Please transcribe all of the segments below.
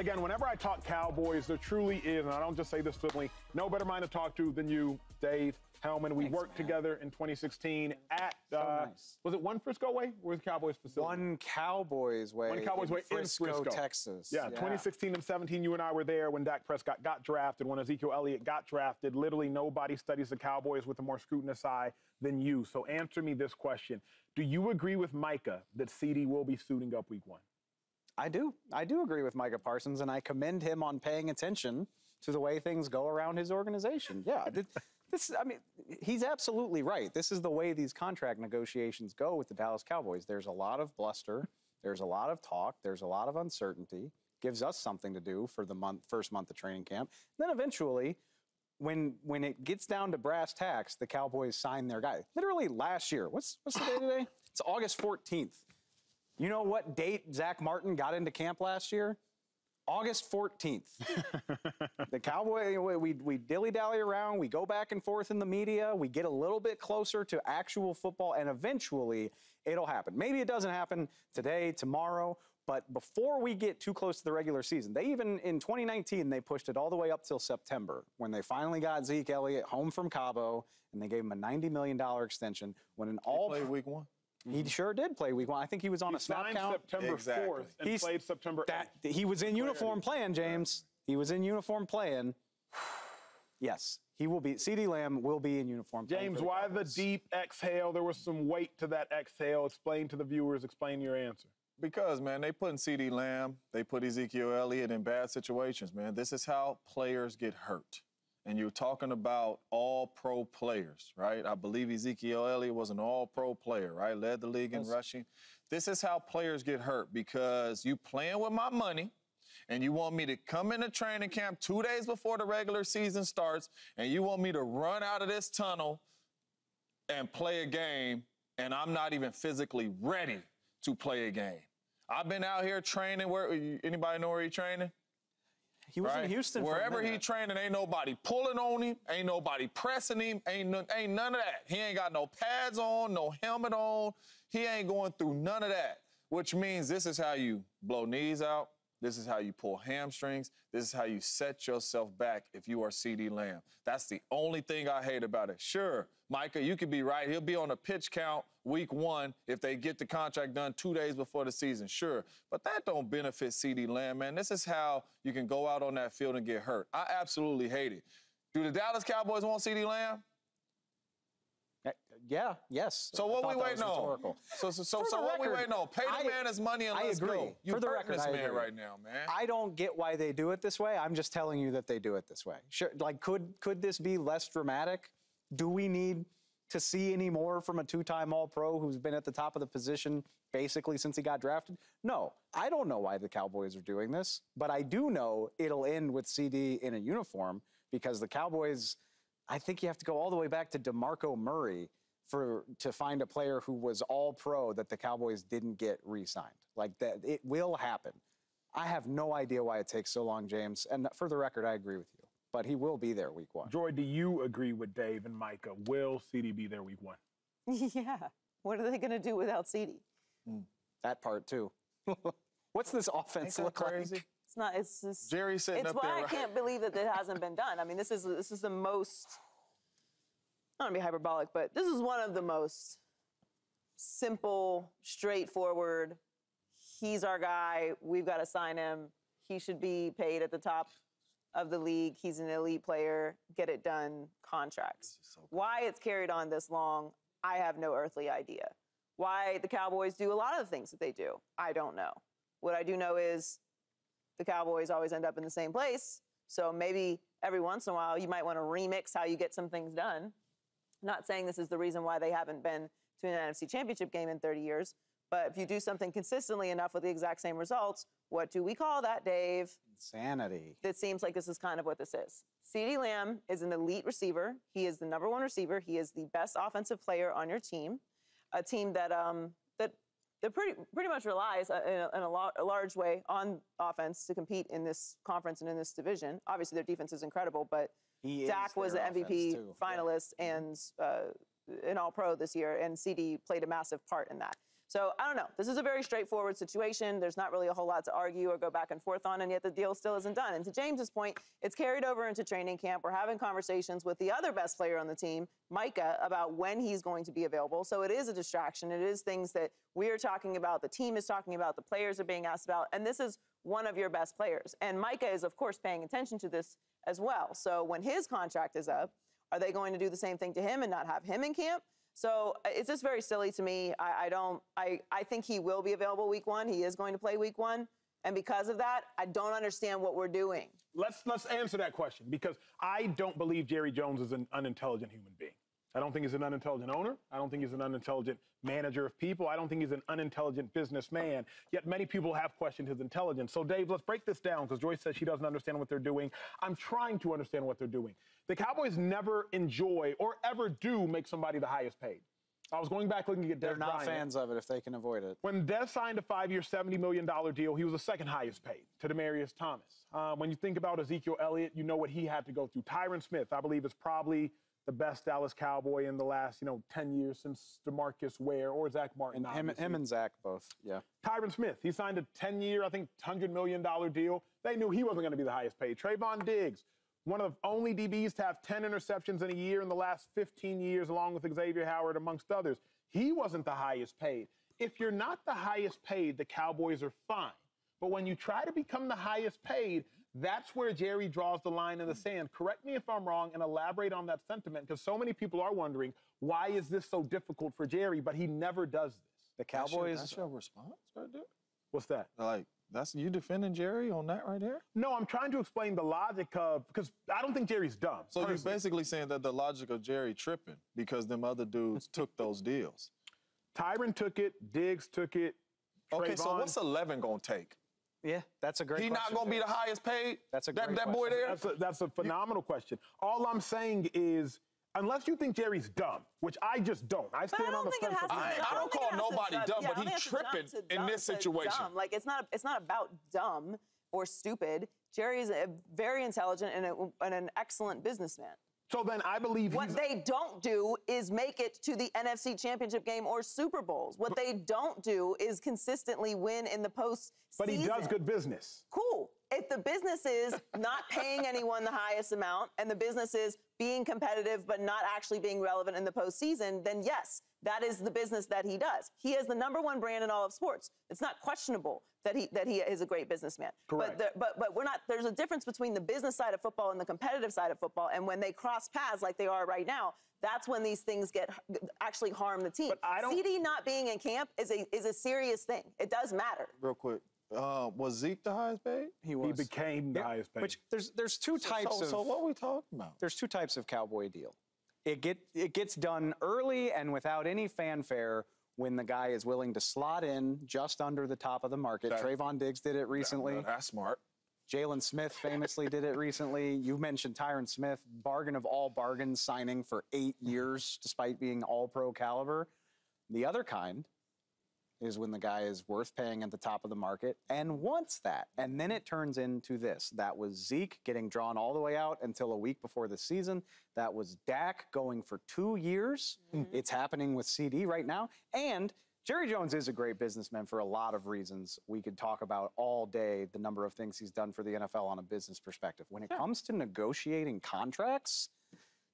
Again, whenever I talk Cowboys, there truly is, and I don't just say this flippantly, no better mind to talk to than you, Dave Helman. We worked together in 2016 at, was it One Frisco Way? Where's the Cowboys facility? One Cowboys Way. One Cowboys Way in Frisco, Texas. Yeah, 2016 and 17, you and I were there when Dak Prescott got drafted, when Ezekiel Elliott got drafted. Literally nobody studies the Cowboys with a more scrutinous eye than you. So answer me this question. Do you agree with Micah that CeeDee will be suiting up week one? I do. I do agree with Micah Parsons, and I commend him on paying attention to the way things go around his organization. Yeah, this, I mean, he's absolutely right. This is the way these contract negotiations go with the Dallas Cowboys. There's a lot of bluster. There's a lot of talk. There's a lot of uncertainty. Gives us something to do for the first month of training camp. And then eventually, when it gets down to brass tacks, the Cowboys sign their guy. Literally last year. What's the day today? It's August 14th. You know what date Zach Martin got into camp last year? August 14th. The Cowboys, we dilly-dally around. We go back and forth in the media. We get a little bit closer to actual football, and eventually it'll happen. Maybe it doesn't happen today, tomorrow, but before we get too close to the regular season, they even, in 2019, they pushed it all the way up till September when they finally got Zeke Elliott home from Cabo, and they gave him a $90 million extension when an all— They played week one? He sure did play week one. I think he was on a snap count. September 4th and played September 8th. He was in uniform playing, James. He was in uniform playing. Yes, he will be. CeeDee Lamb will be in uniform playing. James, why the deep exhale? There was some weight to that exhale. Explain to the viewers. Explain your answer. Because, man, they putting CeeDee Lamb, they put Ezekiel Elliott in bad situations, man. This is how players get hurt. And you're talking about all-pro players, right? I believe Ezekiel Elliott was an all-pro player, right? Led the league in rushing. This is how players get hurt, because you playing with my money and you want me to come into training camp 2 days before the regular season starts and you want me to run out of this tunnel and play a game, and I'm not even physically ready to play a game. I've been out here training. Anybody know where you're training? He was in Houston. Wherever he training, ain't nobody pulling on him, ain't nobody pressing him, ain't none of that. He ain't got no pads on, no helmet on. He ain't going through none of that, which means this is how you blow knees out. This is how you pull hamstrings. This is how you set yourself back if you are CeeDee Lamb. That's the only thing I hate about it. Sure, Micah, you could be right. He'll be on a pitch count week one if they get the contract done 2 days before the season. Sure, but that don't benefit CeeDee Lamb, man. This is how you can go out on that field and get hurt. I absolutely hate it. Do the Dallas Cowboys want CeeDee Lamb? Yeah, yes. So what we waiting on? So what we waiting on? Pay the man his money and let's go. For the record, this man right now, man. I don't get why they do it this way. I'm just telling you that they do it this way. Sure, like could this be less dramatic? Do we need to see any more from a two-time All-Pro who's been at the top of the position basically since he got drafted? No, I don't know why the Cowboys are doing this, but I do know it'll end with CeeDee in a uniform, because the Cowboys, I think you have to go all the way back to DeMarco Murray to find a player who was all-pro that the Cowboys didn't get re-signed. Like, that, it will happen. I have no idea why it takes so long, James. And for the record, I agree with you. But he will be there week one. Joy, do you agree with Dave and Micah? Will CeeDee be there week one? Yeah. What are they going to do without CeeDee? That part, too. What's this offense look crazy? Like? It's not. It's just Jerry sitting up there. It's why I can't believe that it hasn't been done. I mean, this is the most. I don't want to be hyperbolic, but this is one of the most simple, straightforward. He's our guy. We've got to sign him. He should be paid at the top of the league. He's an elite player. Get it done. Contracts. So cool. Why it's carried on this long, I have no earthly idea. Why the Cowboys do a lot of the things that they do, I don't know. What I do know is, the Cowboys always end up in the same place, so maybe every once in a while you might want to remix how you get some things done. I'm not saying this is the reason why they haven't been to an NFC Championship game in 30 years, but if you do something consistently enough with the exact same results, what do we call that, Dave? Insanity. That seems like this is kind of what this is. CeeDee Lamb is an elite receiver. He is the #1 receiver. He is the best offensive player on your team, a team that that pretty much relies in a large way on offense to compete in this conference and in this division. Obviously, their defense is incredible, but Dak was an MVP finalist and an All-Pro this year, and CeeDee played a massive part in that. So I don't know. This is a very straightforward situation. There's not really a whole lot to argue or go back and forth on, and yet the deal still isn't done. And to James's point, it's carried over into training camp. We're having conversations with the other best player on the team, Micah, about when he's going to be available. So it is a distraction. It is things that we are talking about, the team is talking about, the players are being asked about, and this is one of your best players. And Micah is, of course, paying attention to this as well. So when his contract is up, are they going to do the same thing to him and not have him in camp? So it's just very silly to me. I think he will be available week one. He is going to play week one. And because of that, I don't understand what we're doing. Let's answer that question, because I don't believe Jerry Jones is an unintelligent human being. I don't think he's an unintelligent owner. I don't think he's an unintelligent manager of people. I don't think he's an unintelligent businessman. Yet many people have questioned his intelligence. So, Dave, let's break this down, because Joyce says she doesn't understand what they're doing. I'm trying to understand what they're doing. The Cowboys never enjoy or ever do make somebody the highest paid. I was going back looking at Dez. They're not Bryant. Fans of it if they can avoid it. When Dez signed a 5-year, $70 million deal, he was the second highest paid to Demaryius Thomas. When you think about Ezekiel Elliott, you know what he had to go through. Tyron Smith, I believe, is probably the best Dallas Cowboy in the last, 10 years since DeMarcus Ware or Zach Martin. And him and Zach both, yeah. Tyron Smith, he signed a 10-year, I think, $100 million deal. They knew he wasn't going to be the highest paid. Trayvon Diggs, one of the only DBs to have 10 interceptions in a year in the last 15 years, along with Xavien Howard, amongst others. He wasn't the highest paid. If you're not the highest paid, the Cowboys are fine. But when you try to become the highest paid, that's where Jerry draws the line in the sand. Correct me if I'm wrong and elaborate on that sentiment, because so many people are wondering, why is this so difficult for Jerry? But he never does this. The Cowboys... That's your response right there? What's that? Like, that's you defending Jerry on that right there? No, I'm trying to explain the logic of... Because I don't think Jerry's dumb. So personally, you're basically saying that the logic of Jerry tripping because them other dudes took those deals. Tyron took it. Diggs took it. Trayvon. Okay, so what's 11 going to take? Yeah, that's a great question. He's not going to be the highest paid? That's a great question. That boy there? That's a phenomenal question. All I'm saying is, unless you think Jerry's dumb, which I just don't. I stand on the fence. I don't call nobody dumb, but he's tripping in this situation. Like, it's not about dumb or stupid. Jerry is a very intelligent and an excellent businessman. So then I believe what they don't do is make it to the NFC Championship game or Super Bowls. What they don't do is consistently win in the postseason. But he does good business. Cool. If the business is not paying anyone the highest amount and the business is being competitive but not actually being relevant in the postseason, then yes, that is the business that he does. He is the #1 brand in all of sports. It's not questionable that he is a great businessman. Correct. But we're not. There's a difference between the business side of football and the competitive side of football. And when they cross paths like they are right now, that's when these things actually harm the team. But I don't. CeeDee not being in camp is a serious thing. It does matter. Real quick. Was Zeke the highest paid? He was. He became the highest paid. Which there's two types of. So what are we talking about? There's two types of Cowboy deal. It gets done early and without any fanfare when the guy is willing to slot in just under the top of the market. Trayvon Diggs did it recently. That's smart. Jalen Smith famously did it recently. You mentioned Tyron Smith, bargain of all bargains, signing for 8 years despite being all-pro caliber. The other kind is when the guy is worth paying at the top of the market and wants that. And then it turns into this. That was Zeke getting drawn all the way out until a week before the season. That was Dak going for 2 years. Mm-hmm. It's happening with CeeDee right now. And Jerry Jones is a great businessman for a lot of reasons. We could talk about all day the number of things he's done for the NFL on a business perspective. When it comes to negotiating contracts,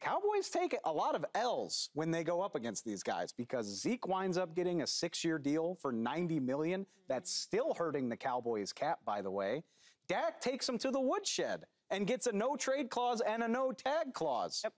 Cowboys take a lot of L's when they go up against these guys, because Zeke winds up getting a 6-year deal for $90 million. That's still hurting the Cowboys' cap, by the way. Dak takes him to the woodshed and gets a no-trade clause and a no-tag clause. Yep.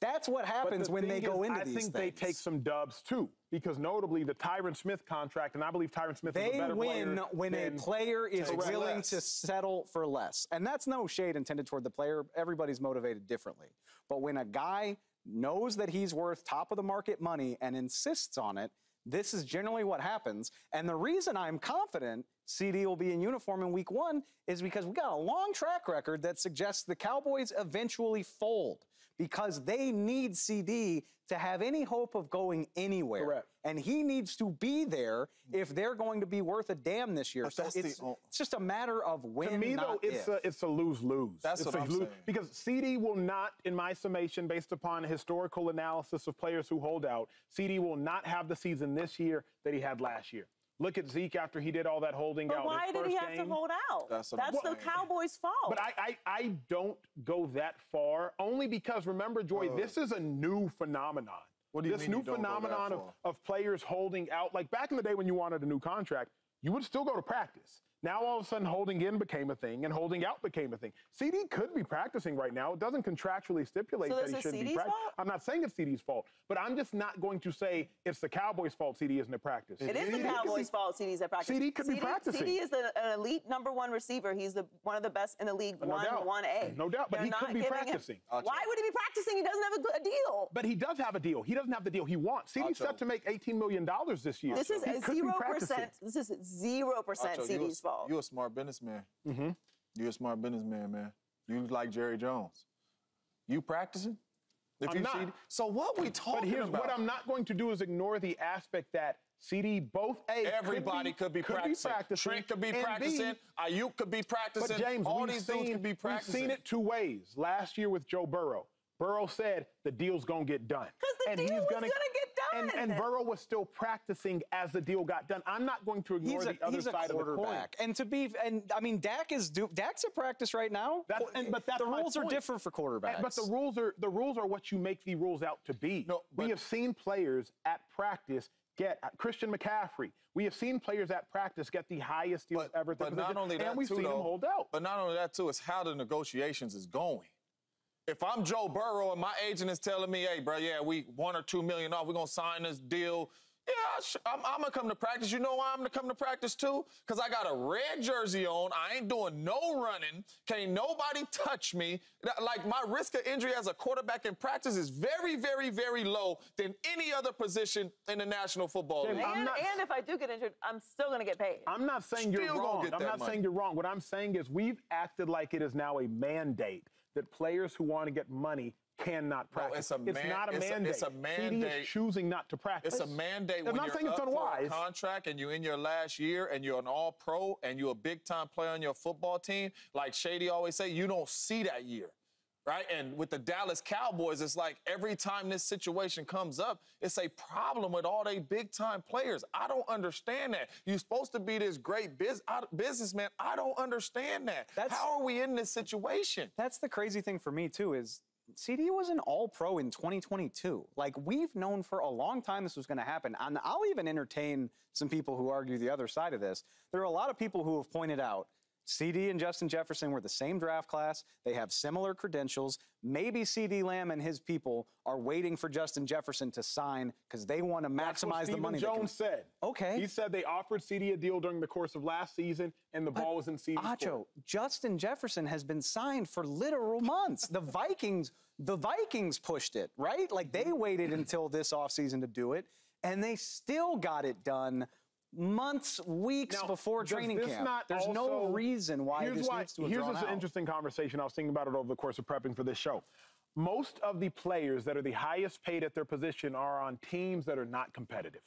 That's what happens when they go into these things. I think they take some dubs, too, because notably the Tyron Smith contract, and I believe Tyron Smith is a better player. They win when a player is willing to settle for less. And that's no shade intended toward the player. Everybody's motivated differently. But when a guy knows that he's worth top-of-the-market money and insists on it, this is generally what happens. And the reason I'm confident CeeDee will be in uniform in week 1 is because we got a long track record that suggests the Cowboys eventually fold because they need CeeDee to have any hope of going anywhere. Correct. And he needs to be there if they're going to be worth a damn this year. So it's just a matter of when, to me, not though, if. It's a lose-lose. That's what I'm saying. Because CeeDee will not, in my summation, based upon historical analysis of players who hold out, CeeDee will not have the season this year that he had last year. Look at Zeke after he did all that holding out. But why did he have to hold out? That's the Cowboys' fault. But I don't go that far, only because, remember, Joy, this is a new phenomenon. What do you mean? This new phenomenon of players holding out. Like, back in the day when you wanted a new contract, you would still go to practice. Now, all of a sudden, holding in became a thing, and holding out became a thing. CeeDee could be practicing right now. It doesn't contractually stipulate that he shouldn't be practicing. I'm not saying it's CeeDee's fault, but I'm just not going to say it's the Cowboys' fault CeeDee isn't at practice. It is the Cowboys' fault CeeDee's at practice. CeeDee could be practicing. CeeDee is an elite #1 receiver. He's one of the best in the league, 1A. No doubt, but he could be practicing. Why would he be practicing? He doesn't have a deal. But he does have a deal. He doesn't have the deal he wants. CeeDee's set to make $18 million this year. This is 0%. This is 0% CeeDee's fault. You're a smart businessman. Mm-hmm. You're a smart businessman, man. You like Jerry Jones. You practicing? So what we talking about? But here's what I'm not going to do is ignore the aspect that CeeDee everybody could be practicing. Trent could be practicing. Ayuk could be practicing. But James, all these dudes could be practicing. We've seen it two ways. Last year with Joe Burrow, Burrow said the deal's going to get done. Because the deal was going to get done. And Burrow was still practicing as the deal got done. I'm not going to ignore the other side of the coin. And I mean, Dak's at practice right now. But the rules are different for quarterbacks. But the rules are what you make the rules out to be. No, we have seen players at practice get Christian McCaffrey. We have seen players at practice get the highest deals ever. But not only that, and we've seen them hold out. But not only that, too, it's how the negotiations is going. If I'm Joe Burrow and my agent is telling me, hey, bro, yeah, we $1 or $2 million off, we're going to sign this deal. Yeah, I'm going to come to practice. You know why I'm going to come to practice, too? Because I got a red jersey on. I ain't doing no running. Can't nobody touch me. Like, my risk of injury as a quarterback in practice is very, very, very low than any other position in the National Football League. And if I do get injured, I'm still going to get paid. I'm not saying you're wrong. What I'm saying is we've acted like it is now a mandate that players who want to get money cannot practice. No, it's not a mandate. It's a mandate. CeeDee is choosing not to practice. It's a mandate when you're up for a contract and you're in your last year and you're an all-pro and you're a big-time player on your football team. Like Shady always say, you don't see that year, right? And with the Dallas Cowboys, it's like every time this situation comes up, it's a problem with all they big-time players. I don't understand that. You're supposed to be this great businessman. I don't understand that. How are we in this situation? That's the crazy thing for me, too, is CeeDee was an all-pro in 2022. Like, we've known for a long time this was going to happen. And I'll even entertain some people who argue the other side of this. There are a lot of people who have pointed out CeeDee and Justin Jefferson were the same draft class. They have similar credentials. Maybe CeeDee Lamb and his people are waiting for Justin Jefferson to sign because they want to maximize the money. That's what Steven Jones said. Okay. He said they offered CeeDee a deal during the course of last season, and the ball was in CeeDee's court. Acho, Justin Jefferson has been signed for literal months. The Vikings pushed it, right? Like, they waited until this offseason to do it, and they still got it done months, weeks before training camp. There's no reason why this needs to have drawn out. Here's an interesting conversation. I was thinking about it over the course of prepping for this show. Most of the players that are the highest paid at their position are on teams that are not competitive.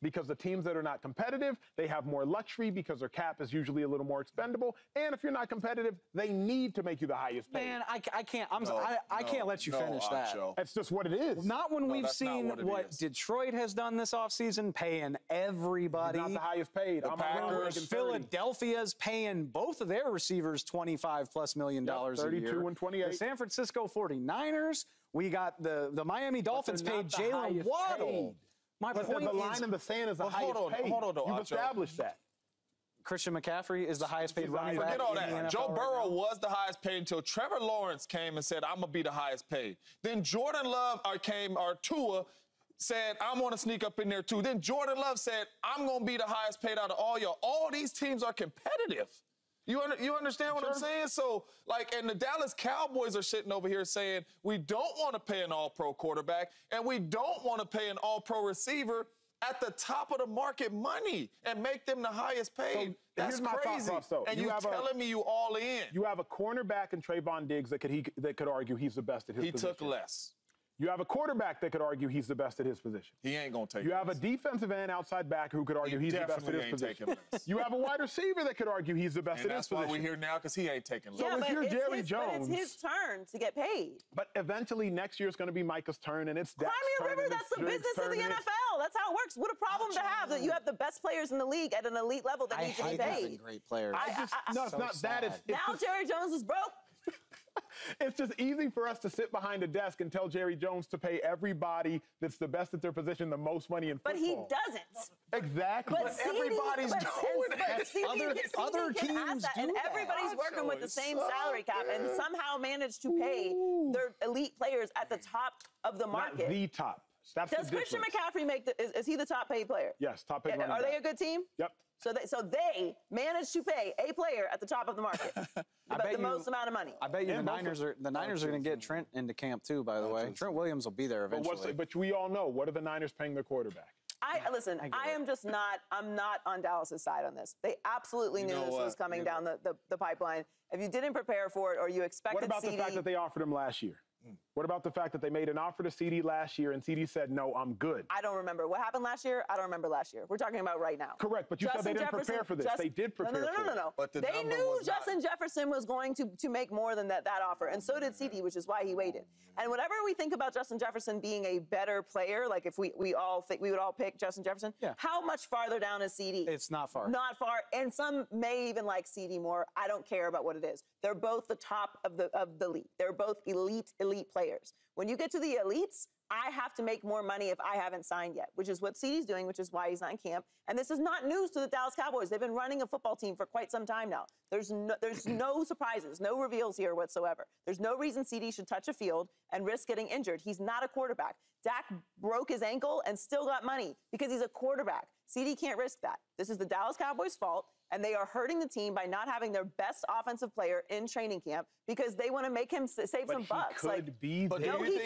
Because the teams that are not competitive, they have more luxury because their cap is usually a little more expendable. And if you're not competitive, they need to make you the highest paid. Man, I can't let you finish that. That's just what it is. Not when we've seen what Detroit has done this offseason, paying everybody. Not the highest paid. The Packers, Philadelphia's paying both of their receivers $25+ million a year. 32 and 28. The San Francisco 49ers. We got the Miami Dolphins paid Jalen Waddle. The line in the sand is the highest paid. Hold on, you've established that. Christian McCaffrey is the highest paid running back. Forget all that. Joe Burrow was the highest paid until Trevor Lawrence came and said, I'm going to be the highest paid. Then Jordan Love Tua said, I'm going to sneak up in there too. Then Jordan Love said, I'm going to be the highest paid out of all y'all. All these teams are competitive. You understand what I'm saying? So, like, and the Dallas Cowboys are sitting over here saying, we don't want to pay an all-pro quarterback, and we don't want to pay an all-pro receiver. at the top of the market money and make them the highest paid. So that's crazy. And you telling me you all in. You have a cornerback in Trayvon Diggs that could argue he's the best at his position. He took less. You have a quarterback that could argue he's the best at his position. He ain't going to take it. You have a defensive and outside back who could argue he's the best at his position. You have a wide receiver that could argue he's the best at his position. That's why we're here now, because he ain't taking less. So if you're Jerry Jones. But it's his turn to get paid. But eventually next year it's going to be Micah's turn, and it's Dak's turn. Remember, that's the business of the NFL. That's how it works. What a problem to have that you have the best players in the league at an elite level that need to be paid. I hate great players. No, it's not that. Now Jerry Jones is broke. It's just easy for us to sit behind a desk and tell Jerry Jones to pay everybody that's the best at their position the most money in football. But he doesn't. Exactly. But everybody's doing it. Other teams do that. And everybody's working with the same salary cap and somehow manage to pay their elite players at the top of the market. Not the top. Does Christian McCaffrey make the – is he the top-paid player? Yes, top-paid running back. Are they a good team? Yep. So they managed to pay a player at the top of the market the most amount of money. I bet you the Niners are going to get Trent into camp too. By the way, Trent Williams will be there eventually. But we all know what are the Niners paying their quarterback? I'm not on Dallas's side on this. They absolutely knew this was coming down the pipeline. If you didn't prepare for it or you expected, what about the fact that they offered him last year? What about the fact that they made an offer to CeeDee last year and CeeDee said, no, I'm good? I don't remember. What happened last year? I don't remember last year. We're talking about right now. Correct, but you said they didn't prepare for this. They did prepare for it. No. But they knew Justin Jefferson was going to make more than that offer, and so did CeeDee, which is why he waited. And whatever we think about Justin Jefferson being a better player, like if we all think we would all pick Justin Jefferson, how much farther down is CeeDee? It's not far. Not far, and some may even like CeeDee more. I don't care about what it is. They're both the top of the league. They're both elite players. When you get to the elites, I have to make more money if I haven't signed yet, which is what CeeDee's doing, which is why he's not in camp. And this is not news to the Dallas Cowboys. They've been running a football team for quite some time now. There's no surprises, no reveals here whatsoever. There's no reason CeeDee should touch a field and risk getting injured. He's not a quarterback. Dak broke his ankle and still got money because he's a quarterback. CeeDee can't risk that. This is the Dallas Cowboys' fault. And they are hurting the team by not having their best offensive player in training camp because they want to make him save some bucks. He couldn't. He cannot be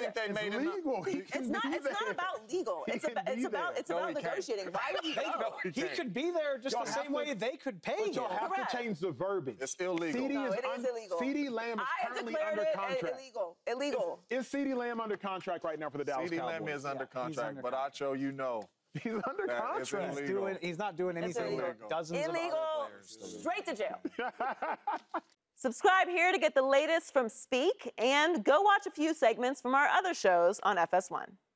there. It's not about legal. It's about negotiating. Why would he go? He could be there just the same way they could pay him. Y'all have to change the verbiage. It's illegal. CeeDee Lamb is currently under contract. Illegal. Is CeeDee Lamb under contract right now for the Dallas Cowboys? CeeDee Lamb is under contract, but Acho, he's under contract. He's not doing anything with dozens of other players. Straight to jail. Subscribe here to get the latest from Speak and go watch a few segments from our other shows on FS1.